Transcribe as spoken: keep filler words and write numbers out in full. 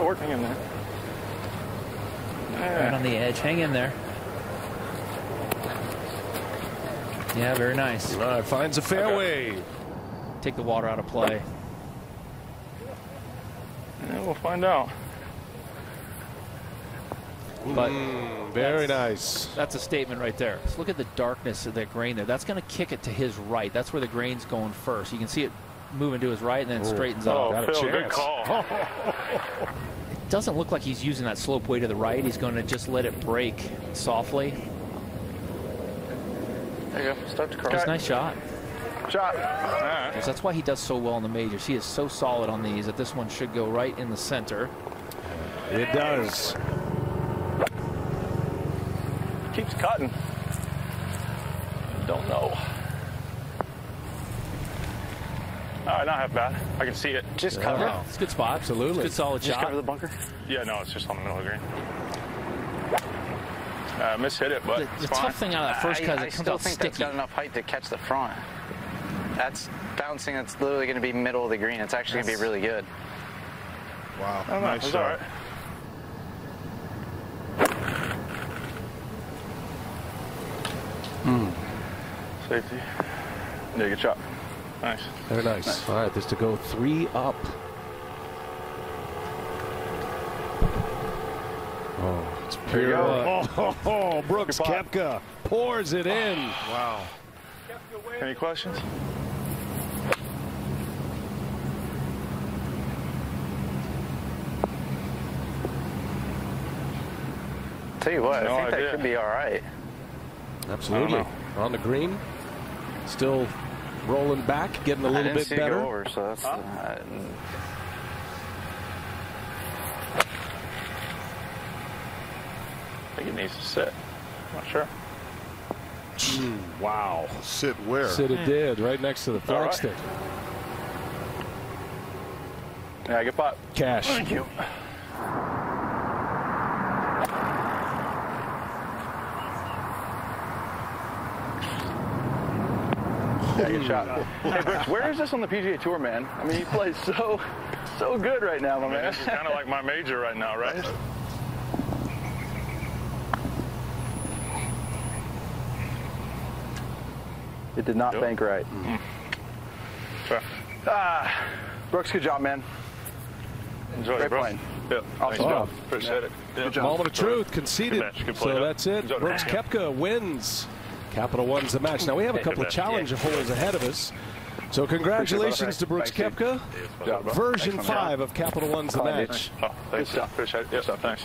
the work. Hang in there. Yeah. Right on the edge. Hang in there. Yeah, very nice. All right, finds a fairway. Okay. Take the water out of play. Yeah, we'll find out. But mm, very nice. That's a statement right there. Just look at the darkness of that grain there. That's going to kick it to his right. That's where the grain's going first. You can see it moving to his right and then it straightens oh, up. Oh, Phil, good call. It doesn't look like he's using that slope way to the right. He's going to just let it break softly. There you go. Start to cross. That's a nice shot. Shot. All right. Because that's why he does so well in the majors. He is so solid on these that this one should go right in the center. It does. Keeps cutting. Don't know. All right, not half bad. I can see it. Just yeah, cover. Wow. It's a good spot. Absolutely. It's a good solid just shot. Just cover the bunker? Yeah, no, it's just on the middle of the green. I uh, mishit it, but The, it's the fine. tough thing out of that first cut is it comes out sticky. I still think that's got enough height to catch the front. That's bouncing. That's literally going to be middle of the green. It's actually going to be really good. Wow. I don't know. Nice it's shot. All right. Mm. Safety. Yeah, good shot. Nice. Very nice. nice. All right, there's to go three up. Oh, it's pure. Oh, oh, oh, Brooks Koepka pours it in. Wow. Any questions? Tell you what, no I think idea. that could be all right. Absolutely. On the green, still rolling back, getting a little bit better. I didn't see it go over, so that's... Huh? Uh, I think it needs to sit. Not sure. Mm, wow. Sit where? Sit it did, right next to the flag right. stick. Yeah, good pop. Cash. Thank you. Good shot. Hey, Brooks, where is this on the P G A Tour, man? I mean, you play so, so good right now, my I mean, man. This is kind of like my major right now, right? It did not nope. bank right. Mm-hmm. Ah, Brooks, good job, man. Enjoy Great it, Brooks. Playing. Yep. Awesome job. Appreciate yeah. it. Yep. Good job. Moment of truth, conceded. Good good play, so that's it. Enjoy Brooks it. Koepka wins. Capital One's the match. Now we have a couple of challenge holes ahead of us. So congratulations to Brooks Koepka. Version five of Capital One's the match. Good stuff. Appreciate it. Yes, thanks.